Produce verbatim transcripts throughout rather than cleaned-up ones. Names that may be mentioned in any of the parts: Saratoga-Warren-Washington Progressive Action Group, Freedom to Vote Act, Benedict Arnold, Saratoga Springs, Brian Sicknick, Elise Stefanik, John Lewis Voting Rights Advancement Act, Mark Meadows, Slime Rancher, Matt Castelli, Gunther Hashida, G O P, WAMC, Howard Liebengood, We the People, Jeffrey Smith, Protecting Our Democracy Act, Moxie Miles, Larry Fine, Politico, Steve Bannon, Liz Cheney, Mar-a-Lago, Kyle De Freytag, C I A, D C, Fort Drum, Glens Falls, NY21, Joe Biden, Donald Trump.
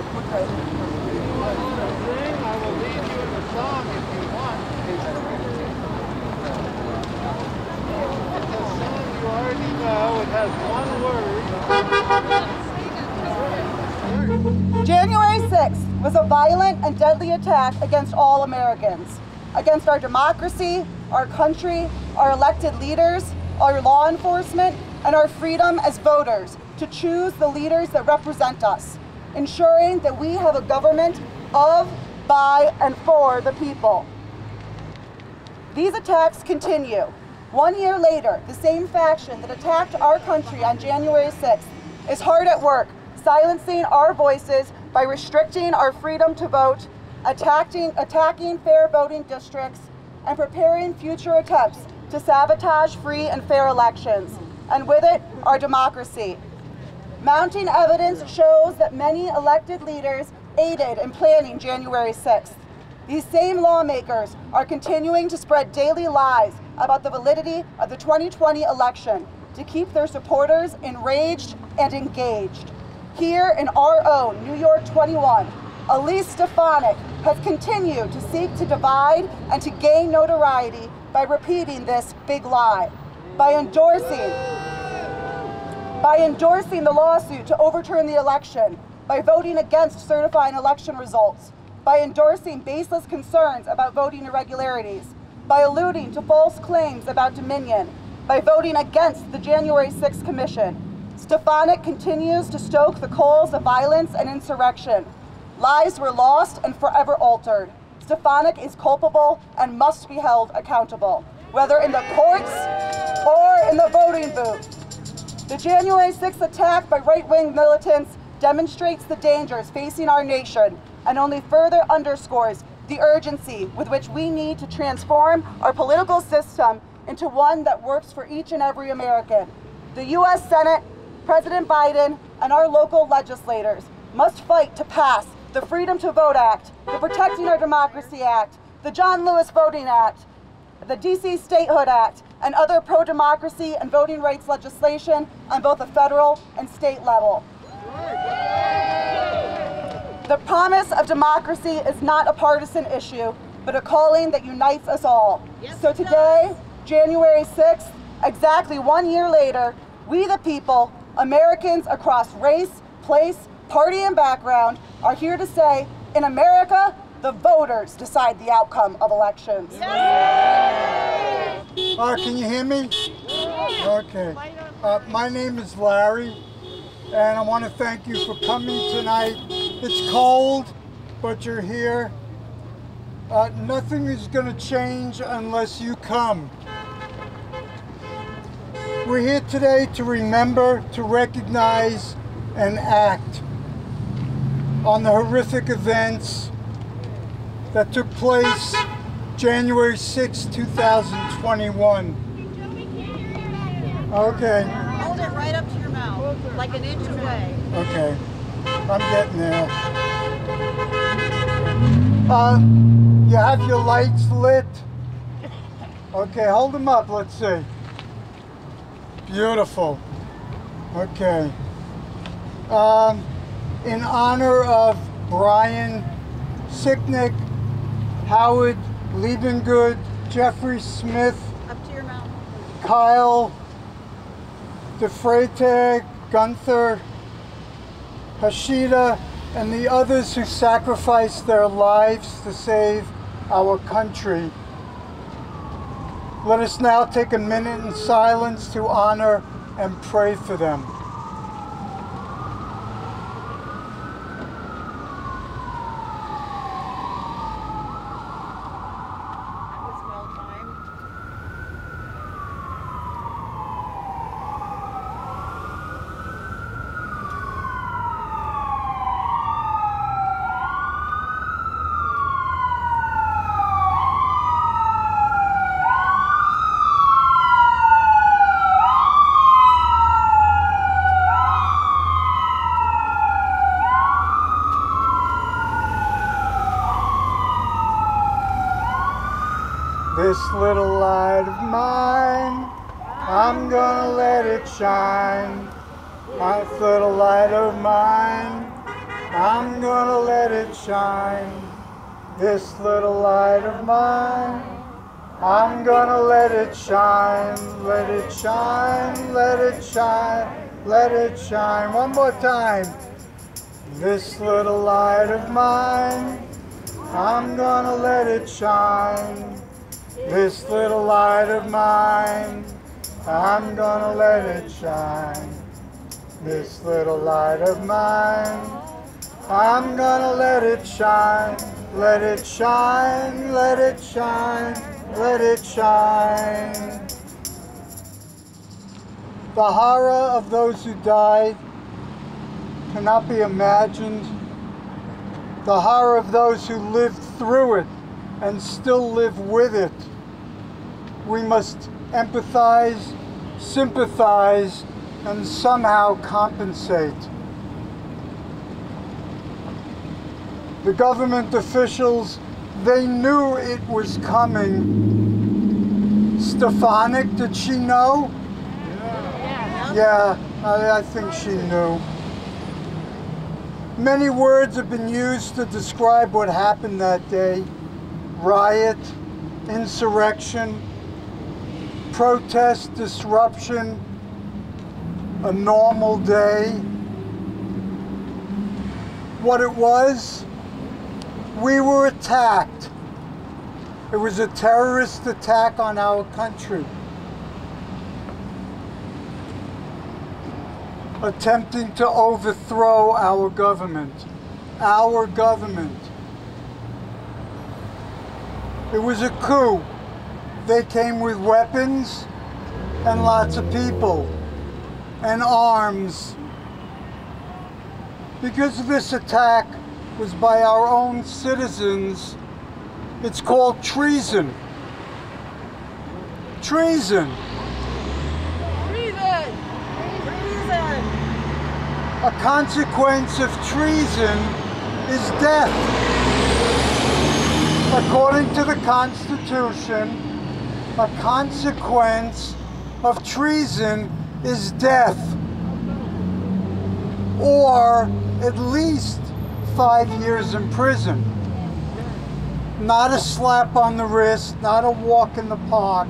I put that in for you. I will lead you in the song if you want. It's a song you already know. It has one word. January sixth was a violent and deadly attack against all Americans, against our democracy, our country, our elected leaders, our law enforcement, and our freedom as voters to choose the leaders that represent us, ensuring that we have a government of, by, and for the people. These attacks continue. One year later, the same faction that attacked our country on January sixth is hard at work, silencing our voices by restricting our freedom to vote, attacking, attacking fair voting districts, and preparing future attempts to sabotage free and fair elections, and with it, our democracy. Mounting evidence shows that many elected leaders aided in planning January sixth. These same lawmakers are continuing to spread daily lies about the validity of the twenty twenty election to keep their supporters enraged and engaged. Here in our own New York twenty-one, Elise Stefanik has continued to seek to divide and to gain notoriety by repeating this big lie, by endorsing, by endorsing the lawsuit to overturn the election, by voting against certifying election results, by endorsing baseless concerns about voting irregularities, by alluding to false claims about Dominion, by voting against the January sixth Commission. Stefanik continues to stoke the coals of violence and insurrection. Lives were lost and forever altered. Stefanik is culpable and must be held accountable, whether in the courts or in the voting booth. The January sixth attack by right-wing militants demonstrates the dangers facing our nation and only further underscores the urgency with which we need to transform our political system into one that works for each and every American. The U S Senate, President Biden, and our local legislators must fight to pass the Freedom to Vote Act, the Protecting Our Democracy Act, the John Lewis Voting Act, the D C Statehood Act, and other pro-democracy and voting rights legislation on both the federal and state level. The promise of democracy is not a partisan issue, but a calling that unites us all. Yes, so today, January sixth, exactly one year later, we the people, Americans across race, place, party, and background, are here to say, in America, the voters decide the outcome of elections. Yay! Uh, can you hear me? Okay. Uh, my name is Larry, and I want to thank you for coming tonight. It's cold, but you're here. Uh, nothing is going to change unless you come. We're here today to remember, to recognize, and act on the horrific events that took place January sixth, two thousand twenty-one. Okay. Hold it right up to your mouth, like an inch away. Okay. I'm getting there. Uh, you have your lights lit? Okay, hold them up, let's see. Beautiful. Okay. Um, in honor of Brian Sicknick, Howard Liebengood, Jeffrey Smith, up to your mouth, Kyle De Freytag, Gunther Hashida, and the others who sacrificed their lives to save our country. Let us now take a minute in silence to honor and pray for them. This little light of mine, I'm gonna let it shine. My little light of mine, I'm gonna let it shine, this little light of mine. I'm gonna let it shine, let it shine, let it shine, let it shine. One more time. This little light of mine, I'm gonna let it shine. This little light of mine, I'm gonna let it shine. This little light of mine, I'm gonna let it shine, let it shine, let it shine, let it shine. The horror of those who died cannot be imagined. The horror of those who lived through it and still live with it. We must empathize, sympathize, and somehow compensate. The government officials, they knew it was coming. Stefanik, did she know? Yeah, yeah I, I think she knew. Many words have been used to describe what happened that day. Riot, insurrection, protest, disruption, a normal day. What it was? We were attacked. It was a terrorist attack on our country. Attempting to overthrow our government. Our government. It was a coup. They came with weapons and lots of people and arms. Because this attack was by our own citizens, it's called treason. Treason. Treason. Treason. A consequence of treason is death. According to the Constitution, a consequence of treason is death, or at least five years in prison. Not a slap on the wrist, not a walk in the park.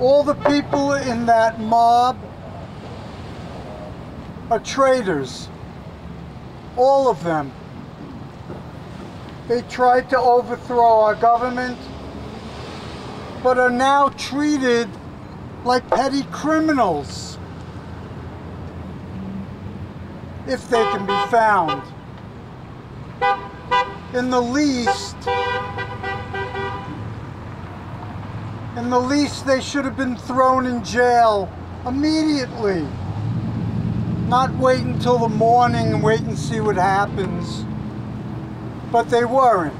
All the people in that mob are traitors. All of them. They tried to overthrow our government, but are now treated like petty criminals, if they can be found. In the least, in the least they should have been thrown in jail immediately. Not wait until the morning and wait and see what happens. But they weren't.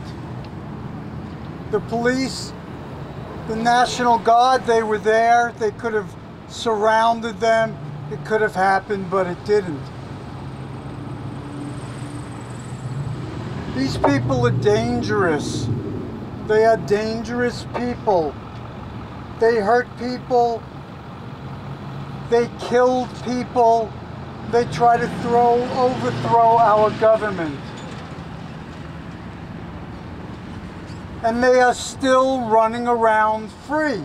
The police, the National Guard, they were there. They could have surrounded them. It could have happened, but it didn't. These people are dangerous. They are dangerous people. They hurt people. They killed people. They try to throw, overthrow our government. And they are still running around free.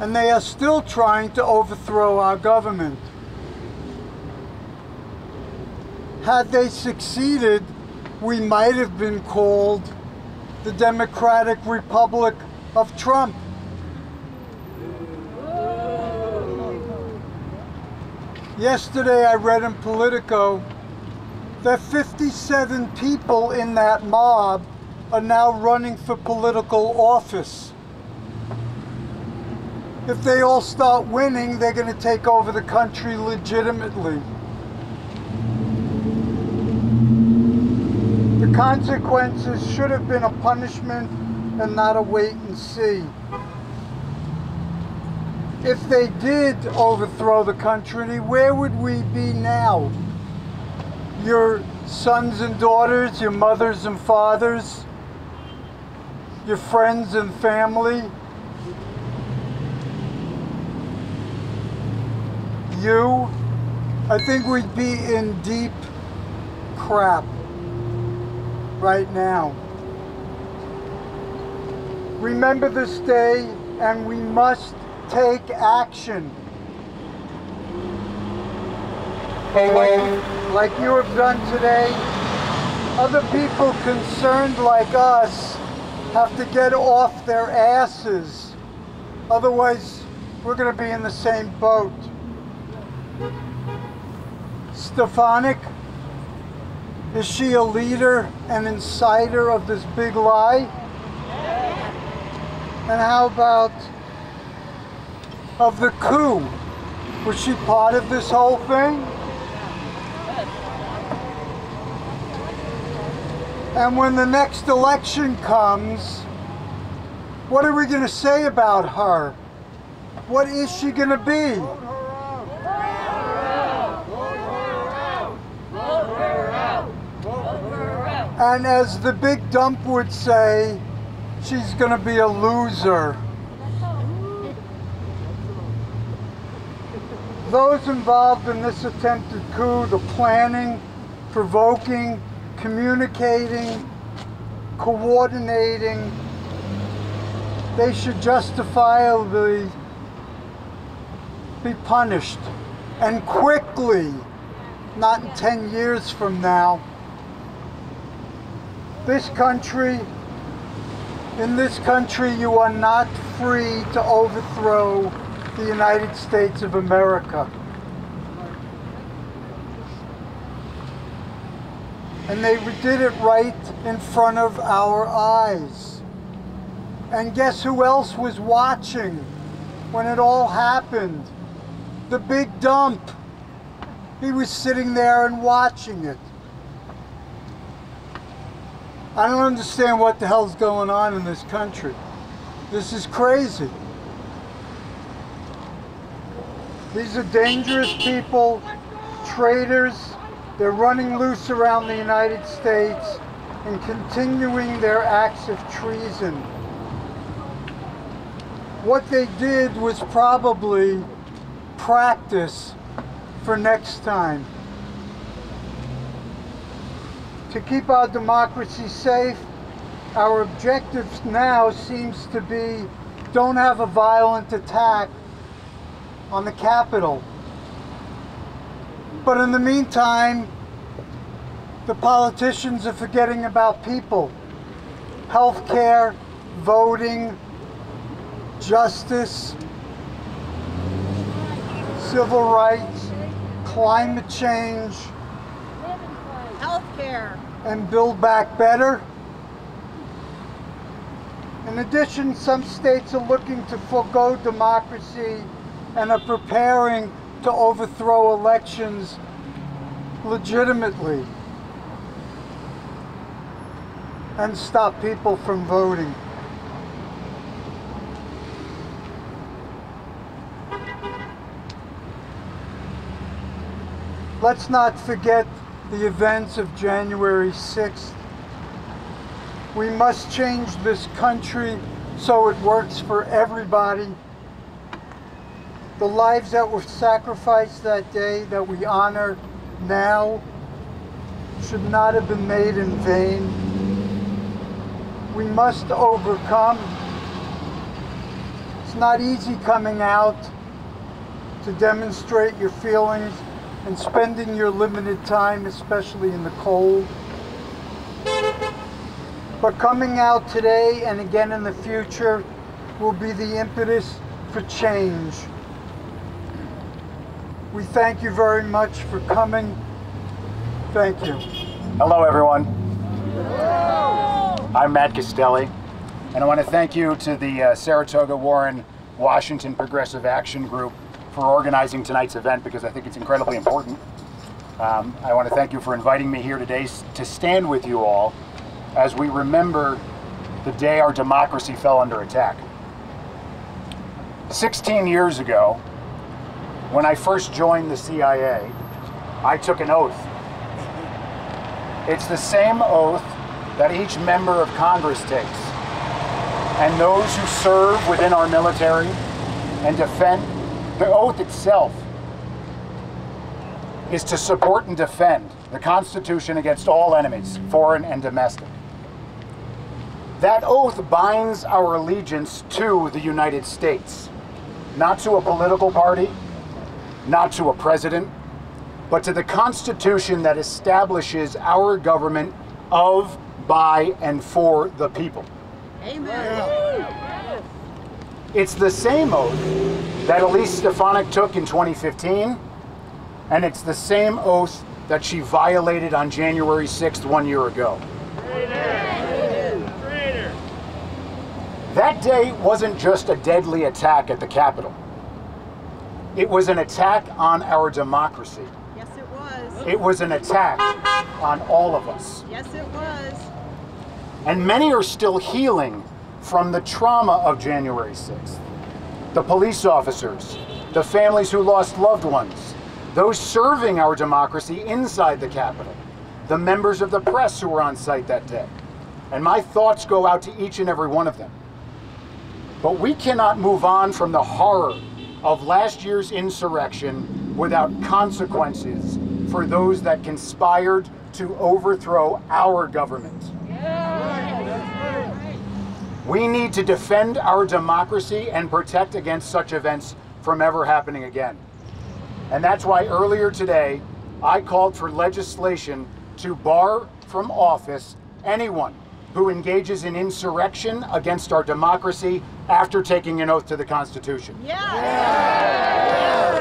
And they are still trying to overthrow our government. Had they succeeded, we might have been called the Democratic Republic of Trump. Yesterday I read in Politico that fifty-seven people in that mob are now running for political office. If they all start winning, they're going to take over the country legitimately. The consequences should have been a punishment and not a wait and see. If they did overthrow the country, where would we be now? Your sons and daughters, your mothers and fathers, your friends and family, you, I think we'd be in deep crap right now. Remember this day, and we must take action. Like, like you have done today, other people concerned like us have to get off their asses. Otherwise, we're going to be in the same boat. Stefanik, is she a leader and inciter of this big lie? And how about of the coup? Was she part of this whole thing? And when the next election comes, what are we going to say about her? What is she going to be? Vote her out! Vote her out! Vote her out! Vote her out! And as the big dump would say, she's going to be a loser. Those involved in this attempted coup, the planning, provoking, communicating, coordinating, they should justifiably be punished. And quickly, not in ten years from now. This country, in this country, you are not free to overthrow the United States of America. And they did it right in front of our eyes. And guess who else was watching when it all happened? The big dump. He was sitting there and watching it. I don't understand what the hell's going on in this country. This is crazy. These are dangerous people, traitors. They're running loose around the United States and continuing their acts of treason. What they did was probably practice for next time. To keep our democracy safe, our objective now seems to be don't have a violent attack on the Capitol. But in the meantime, the politicians are forgetting about people. Healthcare, voting, justice, civil rights, climate change, healthcare, and Build Back Better. In addition, some states are looking to forego democracy and are preparing to overthrow elections legitimately and stop people from voting. Let's not forget the events of January sixth. We must change this country so it works for everybody. The lives that were sacrificed that day, that we honor now, should not have been made in vain. We must overcome. It's not easy coming out to demonstrate your feelings and spending your limited time, especially in the cold. But coming out today and again in the future will be the impetus for change. We thank you very much for coming. Thank you. Hello, everyone. Hello. I'm Matt Castelli, and I want to thank you to the uh, Saratoga-Warren-Washington Progressive Action Group for organizing tonight's event, because I think it's incredibly important. Um, I want to thank you for inviting me here today to stand with you all as we remember the day our democracy fell under attack. sixteen years ago, when I first joined the C I A, I took an oath. It's the same oath that each member of Congress takes, and those who serve within our military and defend. The oath itself is to support and defend the Constitution against all enemies, foreign and domestic. That oath binds our allegiance to the United States, not to a political party, not to a president, but to the Constitution that establishes our government of, by, and for the people. Amen. It's the same oath that Elise Stefanik took in twenty fifteen, and it's the same oath that she violated on January sixth one year ago. That day wasn't just a deadly attack at the Capitol. It was an attack on our democracy. Yes, it was. It was an attack on all of us. Yes, it was. And many are still healing from the trauma of January sixth. The police officers, the families who lost loved ones, those serving our democracy inside the Capitol, the members of the press who were on site that day. And my thoughts go out to each and every one of them. But we cannot move on from the horror of last year's insurrection without consequences for those that conspired to overthrow our government. Yeah. We need to defend our democracy and protect against such events from ever happening again. And that's why earlier today, I called for legislation to bar from office anyone who engages in insurrection against our democracy after taking an oath to the Constitution. Yes.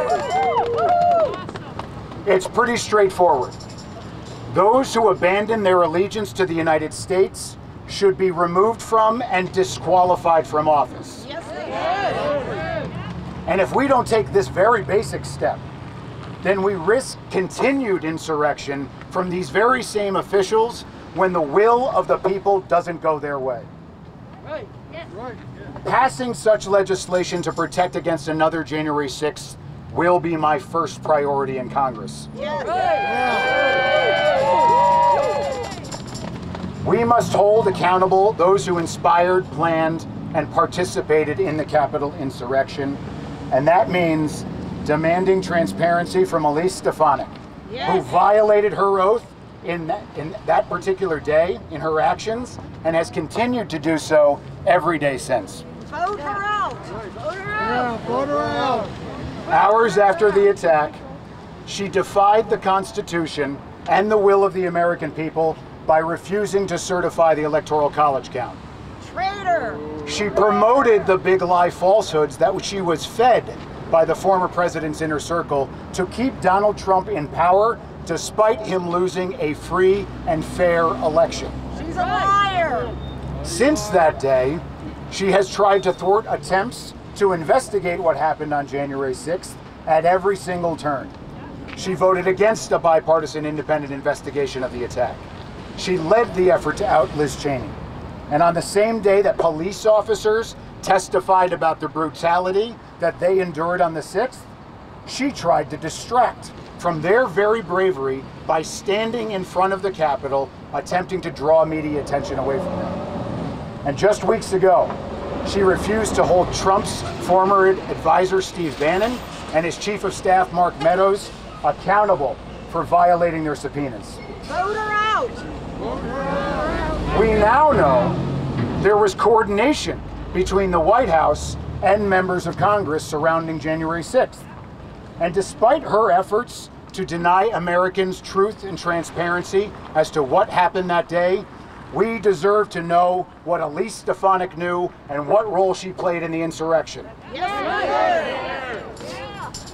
Yes. It's pretty straightforward. Those who abandon their allegiance to the United States should be removed from and disqualified from office. Yes. And if we don't take this very basic step, then we risk continued insurrection from these very same officials when the will of the people doesn't go their way. Right. Yes. Right. Yeah. Passing such legislation to protect against another January sixth will be my first priority in Congress. Yes. Right. Yeah. We must hold accountable those who inspired, planned, and participated in the Capitol insurrection. And that means demanding transparency from Elise Stefanik, yes, who violated her oath In that, in that particular day, in her actions, and has continued to do so every day since. Vote her out! Vote her out! Yeah, vote her out! Hours after the attack, she defied the Constitution and the will of the American people by refusing to certify the Electoral College count. Traitor! She promoted the big lie falsehoods that she was fed by the former president's inner circle to keep Donald Trump in power despite him losing a free and fair election. She's a liar! Since that day, she has tried to thwart attempts to investigate what happened on January sixth at every single turn. She voted against a bipartisan independent investigation of the attack. She led the effort to out Liz Cheney. And on the same day that police officers testified about the brutality that they endured on the sixth, she tried to distract from their very bravery by standing in front of the Capitol, attempting to draw media attention away from them. And just weeks ago, she refused to hold Trump's former advisor, Steve Bannon, and his chief of staff, Mark Meadows, accountable for violating their subpoenas. Vote her out! We now know there was coordination between the White House and members of Congress surrounding January sixth. And despite her efforts to deny Americans truth and transparency as to what happened that day, we deserve to know what Elise Stefanik knew and what role she played in the insurrection. Yes.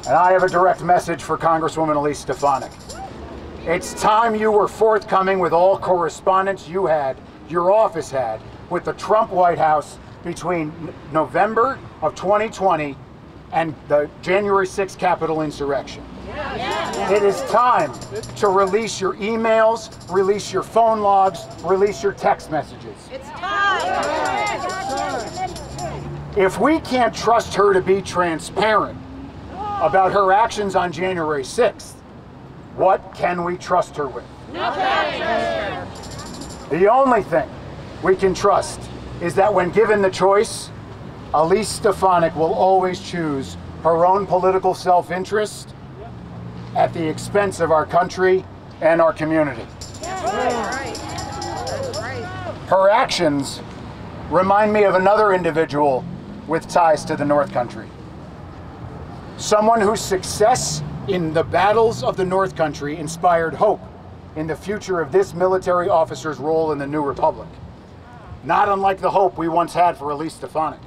And I have a direct message for Congresswoman Elise Stefanik. It's time you were forthcoming with all correspondence you had, your office had, with the Trump White House between November of twenty twenty and the January sixth Capitol insurrection. Yeah. It is time to release your emails, release your phone logs, release your text messages. It's time. Yeah. If we can't trust her to be transparent about her actions on January sixth, what can we trust her with? Nothing. The only thing we can trust is that when given the choice, Elise Stefanik will always choose her own political self-interest at the expense of our country and our community. Her actions remind me of another individual with ties to the North Country. Someone whose success in the battles of the North Country inspired hope in the future of this military officer's role in the new republic. Not unlike the hope we once had for Elise Stefanik.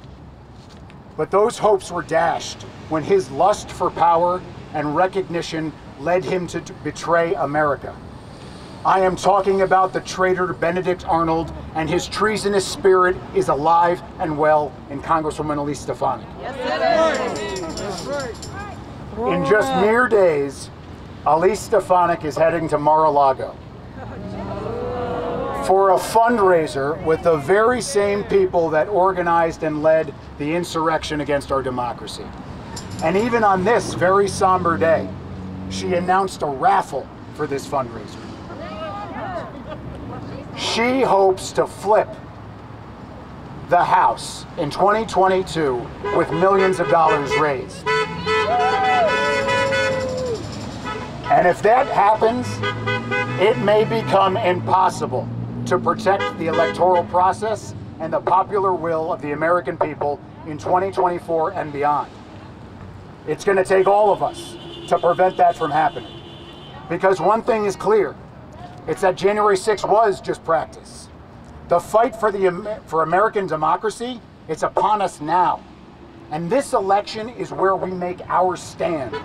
But those hopes were dashed when his lust for power and recognition led him to betray America. I am talking about the traitor Benedict Arnold, and his treasonous spirit is alive and well in Congresswoman Elise Stefanik. In just mere days, Elise Stefanik is heading to Mar-a-Lago for a fundraiser with the very same people that organized and led the insurrection against our democracy. And even on this very somber day, she announced a raffle for this fundraiser. She hopes to flip the House in twenty twenty-two with millions of dollars raised. And if that happens, it may become impossible to protect the electoral process and the popular will of the American people in twenty twenty-four and beyond. It's going to take all of us to prevent that from happening. Because one thing is clear, it's that January sixth was just practice. The fight for, the, for American democracy, it's upon us now. And this election is where we make our stand.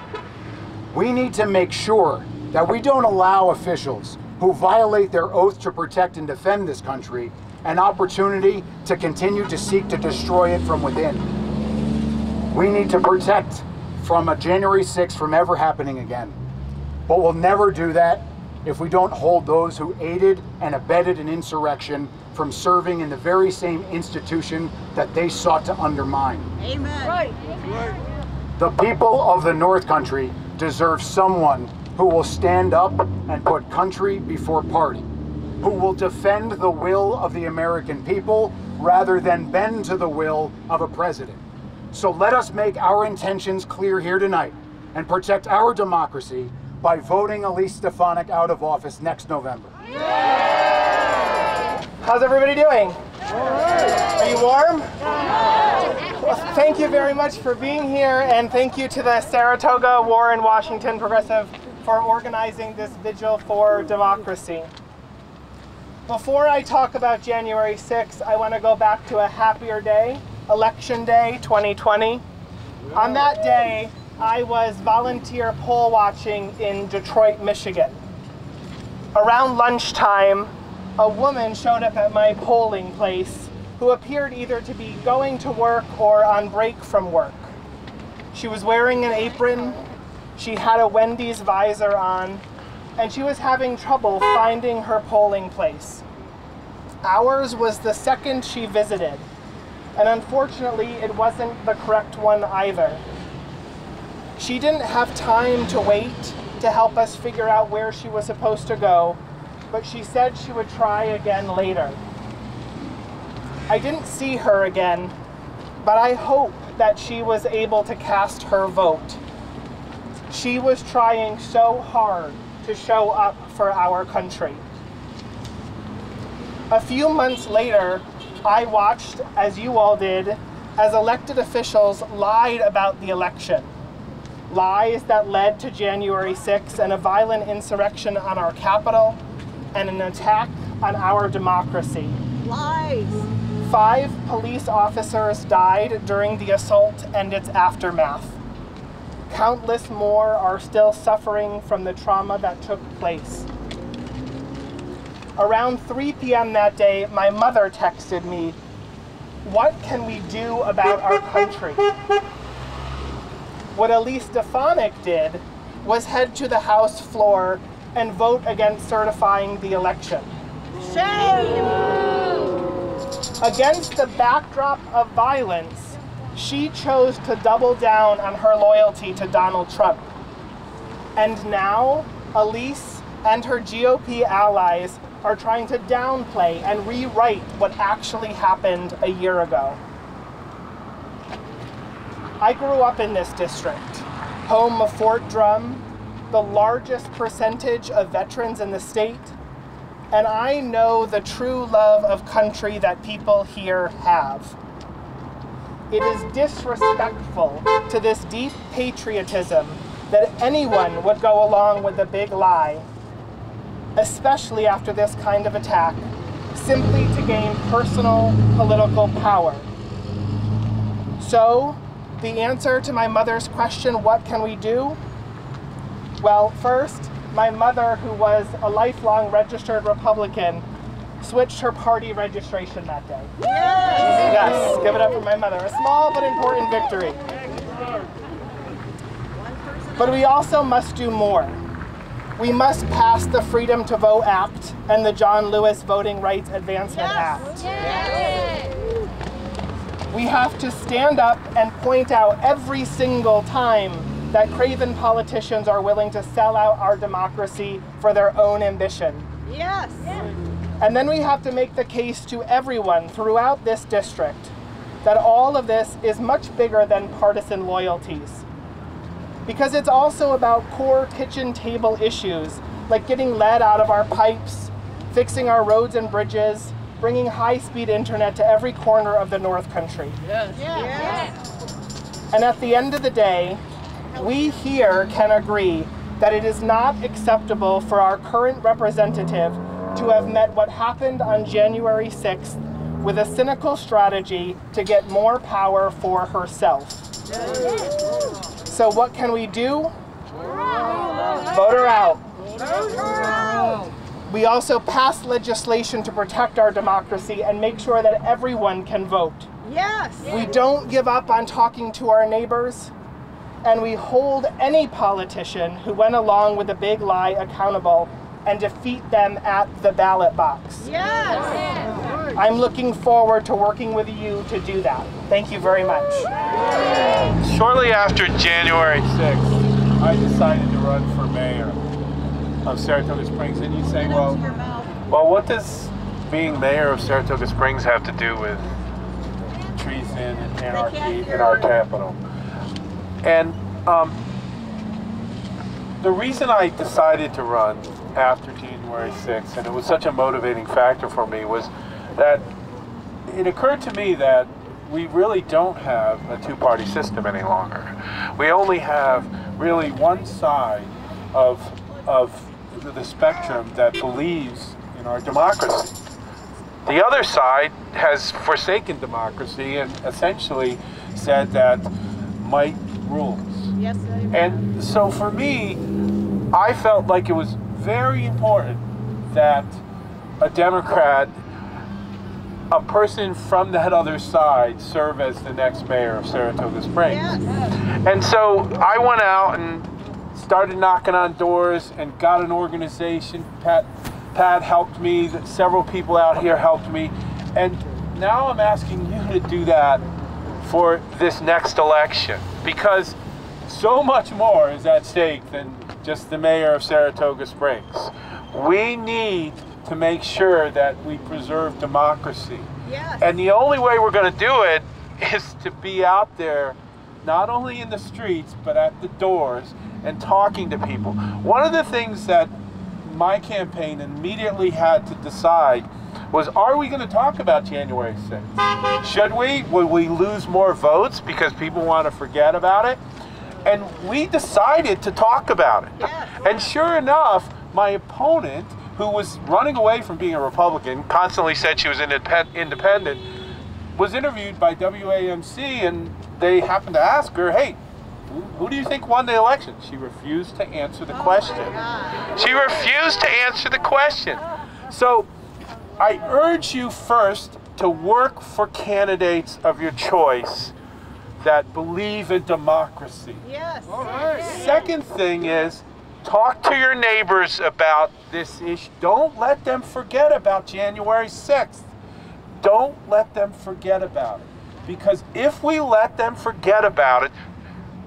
We need to make sure that we don't allow officials who violate their oath to protect and defend this country an opportunity to continue to seek to destroy it from within. We need to protect from a January sixth from ever happening again. But we'll never do that if we don't hold those who aided and abetted an insurrection from serving in the very same institution that they sought to undermine. Amen. Right. Amen. The people of the North Country deserve someone who will stand up and put country before party, who will defend the will of the American people rather than bend to the will of a president. So let us make our intentions clear here tonight and protect our democracy by voting Elise Stefanik out of office next November. Yeah. How's everybody doing? Yeah. Are you warm? Yeah. Well, thank you very much for being here, and thank you to the Saratoga-Warren-Washington Progressive for organizing this vigil for democracy. Before I talk about January sixth, I want to go back to a happier day, Election Day twenty twenty. Yeah. On that day, I was volunteer poll watching in Detroit, Michigan. Around lunchtime, a woman showed up at my polling place who appeared either to be going to work or on break from work. She was wearing an apron, she had a Wendy's visor on, and she was having trouble finding her polling place. Ours was the second she visited, and unfortunately, it wasn't the correct one either. She didn't have time to wait to help us figure out where she was supposed to go, but she said she would try again later. I didn't see her again, but I hope that she was able to cast her vote. She was trying so hard to show up for our country. A few months later, I watched, as you all did, as elected officials lied about the election. Lies that led to January sixth and a violent insurrection on our Capitol and an attack on our democracy. Lies! Five police officers died during the assault and its aftermath. Countless more are still suffering from the trauma that took place. Around three p m that day, my mother texted me, "What can we do about our country?" What Elise Stefanik did was head to the House floor and vote against certifying the election. Shame! Against the backdrop of violence, she chose to double down on her loyalty to Donald Trump. And now, Elise and her G O P allies are trying to downplay and rewrite what actually happened a year ago. I grew up in this district, home of Fort Drum, the largest percentage of veterans in the state, and I know the true love of country that people here have. It is disrespectful to this deep patriotism that anyone would go along with a big lie, especially after this kind of attack, simply to gain personal political power. So, the answer to my mother's question, what can we do? Well, first, my mother, who was a lifelong registered Republican, switched her party registration that day. Yay! Yes, give it up for my mother. A small but important victory. But we also must do more. We must pass the Freedom to Vote Act and the John Lewis Voting Rights Advancement Act. Yes. We have to stand up and point out every single time that craven politicians are willing to sell out our democracy for their own ambition. Yes. Yes. And then we have to make the case to everyone throughout this district that all of this is much bigger than partisan loyalties. Because it's also about core kitchen table issues, like getting lead out of our pipes, fixing our roads and bridges, bringing high-speed internet to every corner of the North Country. Yes. Yes. Yes. And at the end of the day, we here can agree that it is not acceptable for our current representative to have met what happened on January sixth with a cynical strategy to get more power for herself. Yes. So what can we do? Vote her out. Vote her out. We also pass legislation to protect our democracy and make sure that everyone can vote. Yes. We don't give up on talking to our neighbors, and we hold any politician who went along with a big lie accountable and defeat them at the ballot box. Yes. I'm looking forward to working with you to do that. Thank you very much. Shortly after January sixth, I decided to run for mayor of Saratoga Springs. And you say, well, well, what does being mayor of Saratoga Springs have to do with treason and anarchy in our capital? And um, the reason I decided to run after January sixth, and it was such a motivating factor for me, was that it occurred to me that we really don't have a two-party system any longer. We only have really one side of, of the spectrum that believes in our democracy. The other side has forsaken democracy and essentially said that might rules. Yes, and so for me, I felt like it was very important that a Democrat, a person from that other side, serve as the next mayor of Saratoga Springs. Yes. And so I went out and started knocking on doors and got an organization. Pat, Pat helped me, several people out here helped me, and now I'm asking you to do that for this next election, because so much more is at stake than just the mayor of Saratoga Springs. We need to make sure that we preserve democracy. Yes. And the only way we're going to do it is to be out there, not only in the streets, but at the doors and talking to people. One of the things that my campaign immediately had to decide was, are we going to talk about January sixth? Should we? Would we lose more votes because people want to forget about it? And we decided to talk about it. Yes. And sure enough, my opponent, who was running away from being a Republican, constantly said she was independent, was interviewed by W A M C, and they happened to ask her, hey, who, who do you think won the election? She refused to answer the oh question. She refused to answer the question. So I urge you first to work for candidates of your choice that believe in democracy. Yes. All right. Second thing is, talk to your neighbors about this issue. Don't let them forget about January sixth. Don't let them forget about it. Because if we let them forget about it,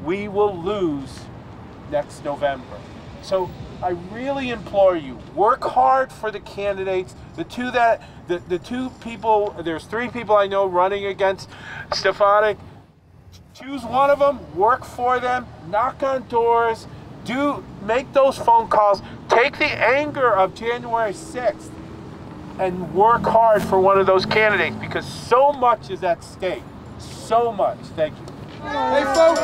we will lose next November. So I really implore you, work hard for the candidates. The two that, the, the two people, there's three people I know running against Stefanik. Choose one of them, work for them, knock on doors, Do make those phone calls. Take the anger of January sixth and work hard for one of those candidates, because so much is at stake. So much. Thank you. Hey, folks.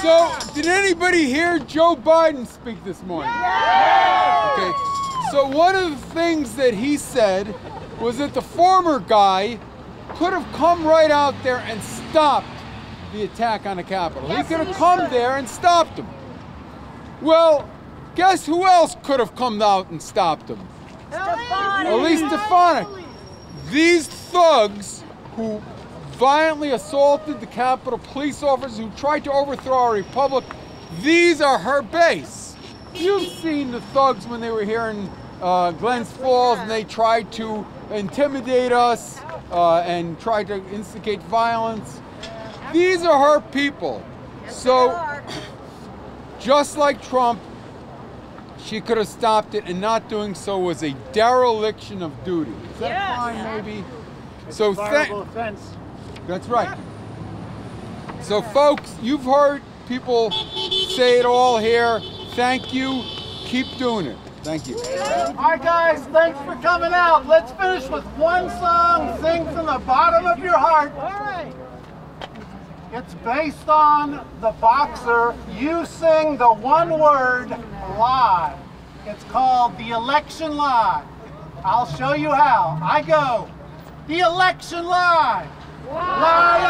So, did anybody hear Joe Biden speak this morning? Okay. So one of the things that he said was that the former guy could have come right out there and stopped the attack on the Capitol. He could have come there and stopped him. Well, guess who else could have come out and stopped him? Elise Stefanik. These thugs who violently assaulted the Capitol police officers, who tried to overthrow our republic, these are her base. You've seen the thugs when they were here in uh, Glens Falls, and they tried to intimidate us uh, and tried to instigate violence. These are her people. So, just like Trump, she could have stopped it, and not doing so was a dereliction of duty. Is that yes. fine, maybe? It's so a viable offense. That's right. So, folks, you've heard people say it all here. Thank you. Keep doing it. Thank you. All right, guys, thanks for coming out. Let's finish with one song. Sing from the bottom of your heart. All right. It's based on The Boxer. You sing the one word, lie. It's called The Election Lie. I'll show you how. I go, the election lie. Lie, lie,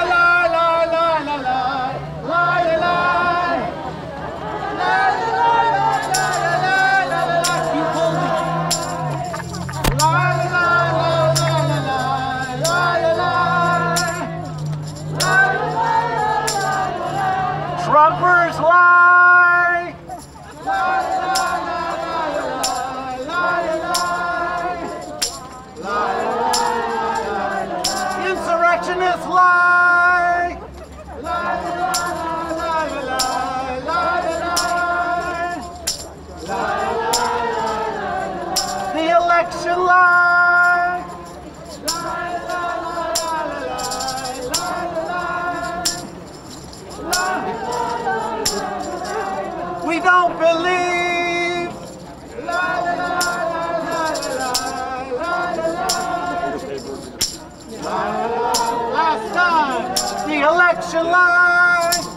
lie, lie, lie, lie, lie, lie, lie. Lie, lie, lie, lie, lie, lie. You hold it. Lie, lie, lie, lie, lie, lie, lie, lie, lie. Trumpers lie. Lie, lie, lie, lie, lie, lie, lie. Insurrectionists lie. Lie, lie, lie, lie, lie, lie. The election lie. Don't believe. La, la, la, la, la, la, la, la. Last time, the election lie.